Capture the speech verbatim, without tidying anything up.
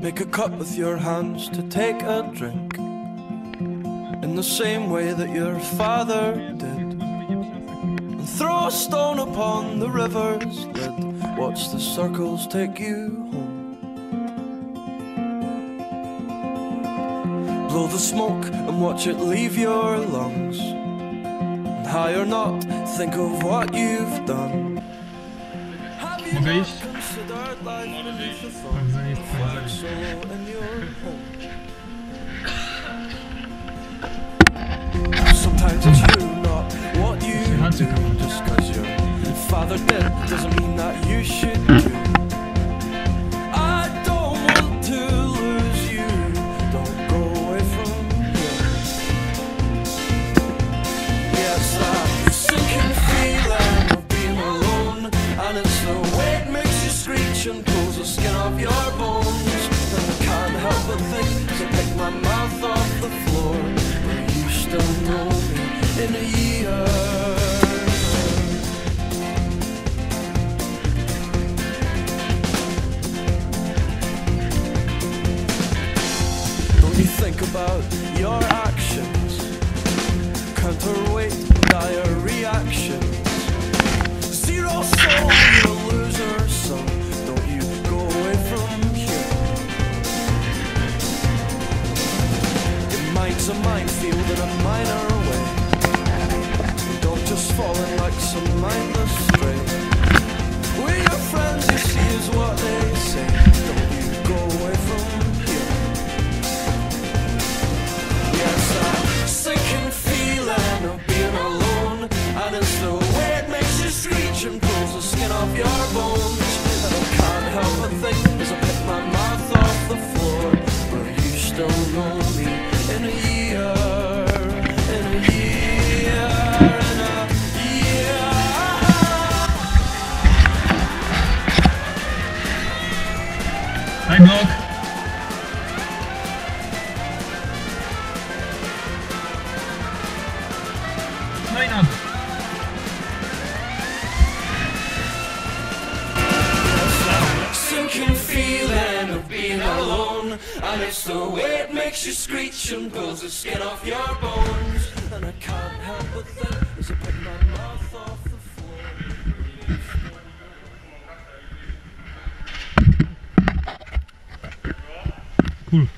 Make a cup with your hands to take a drink, in the same way that your father did, and throw a stone upon the river's lid. Watch the circles take you home. Blow the smoke and watch it leave your lungs, and high or not, think of what you've done. Have you not considered life beneath the thorn, the flag so in your home? Sometimes it's you, not what you do. Just cause your father did doesn't mean that you should do. And pulls the skin off your bones, and I can't help but think to pick my mouth off the floor, but you still know me in a year. Don't you think about your actions, counterweight by your reactions. Zero soul, you're a loser, son. A minefield in a minor way. Don't just fall in like some mindless stray. With your friends, you see is what they say. Don't you go away from here. Yes, I'm sick and feeling of being alone, and it's the way it makes you screech and pulls the skin off your bones. And I can't help but think as I pick my mouth off the floor, but you still know me. In a year, in a year, in a year. Hi, Block. Line up. Sinking feeling of being alone, and it's the way it makes you screech and pulls the skin off your bones, and I can't help but think as I put my mouth off the floor. Cool.